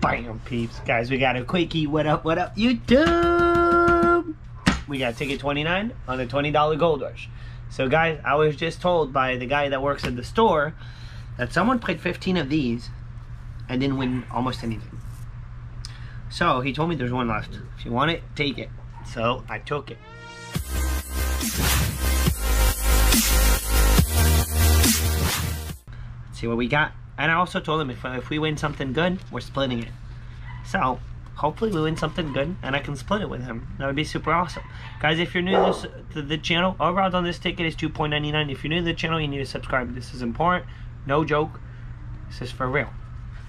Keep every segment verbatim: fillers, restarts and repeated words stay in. Bam, peeps. Guys, we got a quickie. What up, what up, YouTube? We got ticket twenty-nine on the twenty dollar gold rush. So, guys, I was just told by the guy that works at the store that someone played fifteen of these and didn't win almost anything. So, he told me there's one left. If you want it, take it. So, I took it. Let's see what we got. And I also told him if, if we win something good, we're splitting it. So, hopefully we win something good and I can split it with him. That would be super awesome. Guys, if you're new to, this, to the channel, overall on this ticket is two ninety-nine. If you're new to the channel, you need to subscribe. This is important. No joke. This is for real.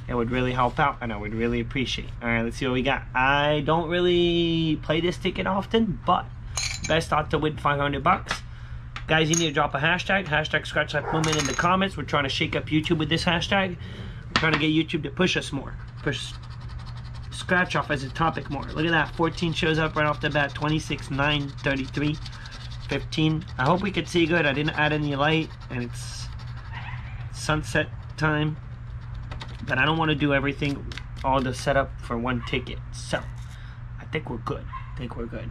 It would really help out and I would really appreciate. Alright, let's see what we got. I don't really play this ticket often, but best thought to win five hundred bucks. Guys, you need to drop a hashtag, hashtag Scratch Life Movement in the comments. We're trying to shake up YouTube with this hashtag. We're trying to get YouTube to push us more. Push Scratch Off as a topic more. Look at that, fourteen shows up right off the bat, twenty-six, nine, thirty-three, fifteen. I hope we could see good. I didn't add any light and it's sunset time. But I don't want to do everything, all the setup for one ticket. So, I think we're good. I think we're good.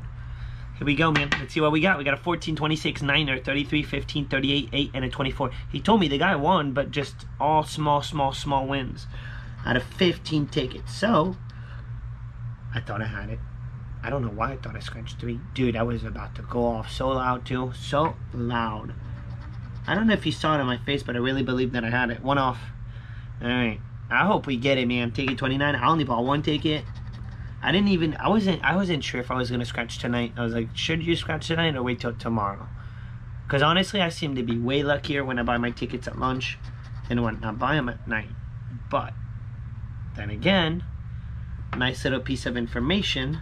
Here we go, man. Let's see what we got. We got a fourteen, twenty-six, nine, or thirty-three, fifteen, thirty-eight, eight, and a twenty-four. He told me the guy won, but just all small, small, small wins out of fifteen tickets. So, I thought I had it. I don't know why I thought I scratched three. Dude, I was about to go off so loud, too. So loud. I don't know if you saw it on my face, but I really believe that I had it. One off. All right. I hope we get it, man. Ticket twenty-nine. I only bought one ticket. I didn't even, I wasn't, I wasn't sure if I was going to scratch tonight. I was like, should you scratch tonight or wait till tomorrow? Because honestly, I seem to be way luckier when I buy my tickets at lunch than when I buy them at night. But, then again, nice little piece of information.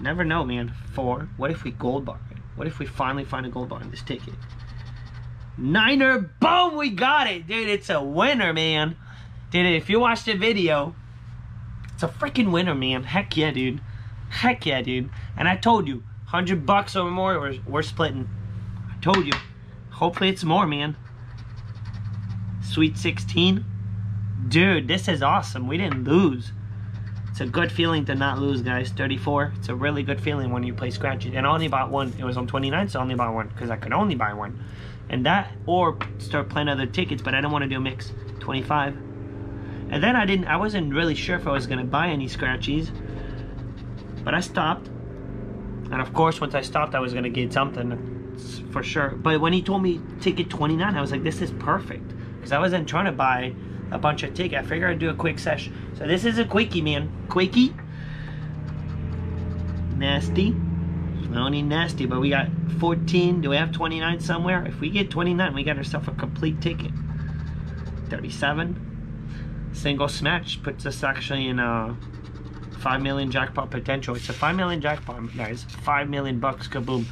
Never know, man. Four, what if we gold bar it? What if we finally find a gold bar in this ticket? Niner, boom, we got it, dude. It's a winner, man. Dude, if you watched the video... It's a freaking winner, man. Heck yeah, dude. Heck yeah, dude. And I told you, one hundred bucks or more, we're, we're splitting. I told you. Hopefully it's more, man. Sweet sixteen. Dude, this is awesome. We didn't lose. It's a good feeling to not lose, guys. thirty-four. It's a really good feeling when you play Scratch. And I only bought one. It was on twenty-nine, so I only bought one. Because I could only buy one. And that, or start playing other tickets, but I don't want to do a mix. twenty-five. And then I didn't, I wasn't really sure if I was gonna buy any scratchies, but I stopped. And of course, once I stopped, I was gonna get something for sure. But when he told me ticket twenty-nine, I was like, this is perfect. Cause I wasn't trying to buy a bunch of tickets. I figured I'd do a quick sesh. So this is a quickie, man. Quickie. Nasty. Not only nasty, but we got fourteen. Do we have twenty-nine somewhere? If we get twenty-nine, we got ourselves a complete ticket. thirty-seven. Single smash puts us actually in a five million jackpot potential. It's a five million jackpot, guys. five million bucks, kaboom.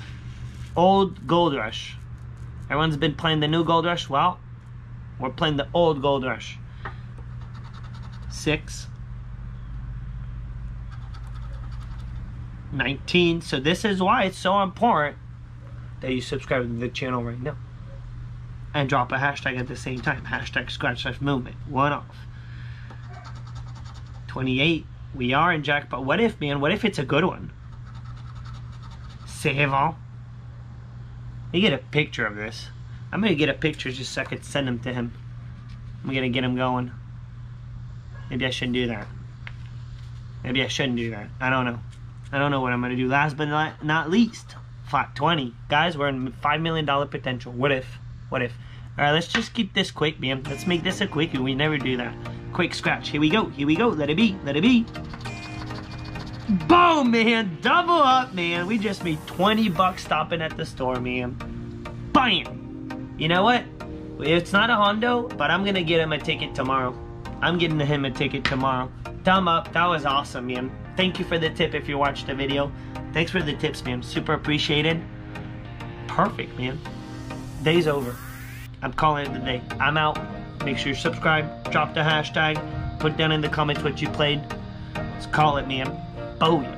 Old Gold Rush. Everyone's been playing the new Gold Rush. Well, we're playing the old Gold Rush. Six. nineteen. So this is why it's so important that you subscribe to the channel right now. And drop a hashtag at the same time. Hashtag Scratch Life Movement. One off. twenty-eight, we are in jackpot. What if, man, what if it's a good one? Seven. You get a picture of this. I'm gonna get a picture just so I could send them to him. I'm gonna get him going. Maybe I shouldn't do that. Maybe I shouldn't do that. I don't know. I don't know what I'm gonna do. Last but not, not least, five twenty. Guys, we're in five million dollar potential. What if? What if? Alright, let's just keep this quick, man. Let's make this a quickie. We never do that. Quick scratch. Here we go. Here we go. Let it be. Let it be. Boom, man. Double up, man. We just made twenty bucks stopping at the store, man. Bam. You know what? It's not a Hondo, but I'm going to get him a ticket tomorrow. I'm getting him a ticket tomorrow. Thumb up. That was awesome, man. Thank you for the tip if you watched the video. Thanks for the tips, man. Super appreciated. Perfect, man. Day's over. I'm calling it the day. I'm out. Make sure you subscribe, drop the hashtag, put down in the comments what you played. Let's call it, man. Booyah.